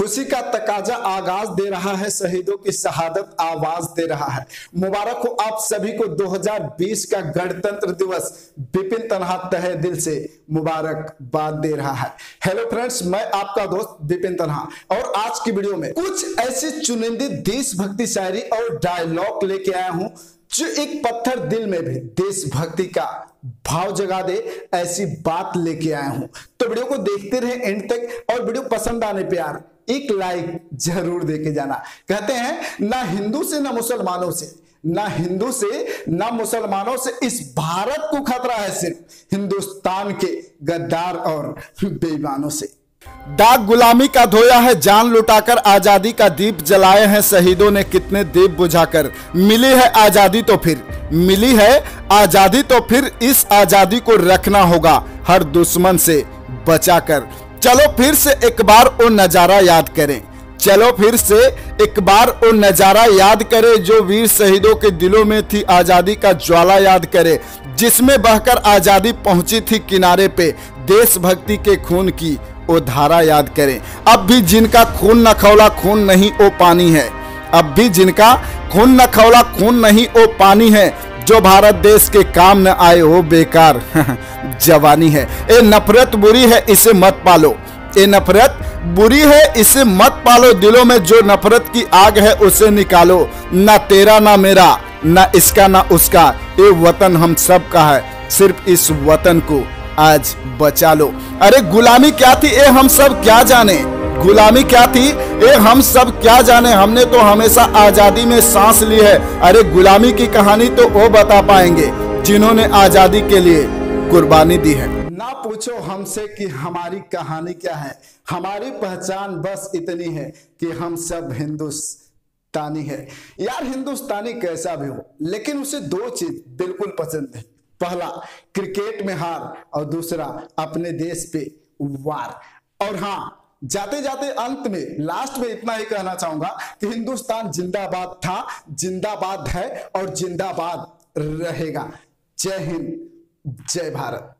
खुशी का तकाजा आगाज दे रहा है, शहीदों की शहादत आवाज दे रहा है। मुबारक हो आप सभी को 2020 का गणतंत्र दिवस विपिन तनहा तहे दिल से मुबारकबाद दे रहा है। हेलो फ्रेंड्स, मैं आपका दोस्त विपिन तनहा और आज की वीडियो में कुछ ऐसी चुनिंदी देशभक्ति शायरी और डायलॉग लेके आया हूं जो एक पत्थर दिल में भी देशभक्ति का भाव जगा दे, ऐसी बात लेके आया हूं। तो वीडियो को देखते रहे एंड तक और वीडियो पसंद आने पे यार एक लाइक जरूर देके जाना। कहते हैं ना हिंदू से ना मुसलमानों से, ना हिंदू से ना मुसलमानों से इस भारत को खतरा है सिर्फ हिंदुस्तान के गद्दार और बेईमानों से। दाग गुलामी का धोया है, जान लुटाकर आजादी का दीप जलाए हैं शहीदों ने कितने दीप बुझाकर। मिली है आजादी तो फिर, मिली है आजादी तो फिर इस आजादी को रखना होगा हर दुश्मन से बचाकर। चलो फिर से एक बार वो नजारा याद करें, चलो फिर से एक बार वो नज़ारा याद करे जो वीर शहीदों के दिलों में थी आज़ादी का ज्वाला याद करे, जिसमें बहकर आज़ादी पहुंची थी किनारे पे देशभक्ति के खून की वो धारा याद करें। अब भी जिनका खून न खौला खून नहीं वो पानी है, अब भी जिनका खून न खौला खून नहीं वो पानी है, जो भारत देश के काम न आए वो बेकार जवानी है। ये नफरत बुरी है इसे मत पालो, ये नफरत बुरी है इसे मत पालो, दिलों में जो नफरत की आग है उसे निकालो। ना तेरा ना मेरा, ना इसका ना उसका, ये वतन हम सब का है, सिर्फ इस वतन को आज बचा लो। अरे गुलामी क्या थी ये हम सब क्या जाने, गुलामी क्या थी ये हम सब क्या जाने, हमने तो हमेशा आजादी में सांस ली है। अरे गुलामी की कहानी तो वो बता पाएंगे जिन्होंने आजादी के लिए कुर्बानी दी है। ना पूछो हमसे कि हमारी कहानी क्या है, हमारी पहचान बस इतनी है कि हम सब हिंदुस्तानी है। यार हिंदुस्तानी कैसा भी हो, लेकिन उसे दो चीज बिल्कुल पसंद है, पहला क्रिकेट में हार और दूसरा अपने देश पे वार। और हाँ, जाते जाते अंत में लास्ट में इतना ही कहना चाहूंगा कि हिंदुस्तान जिंदाबाद था, जिंदाबाद है और जिंदाबाद रहेगा। जय हिंद, जय भारत।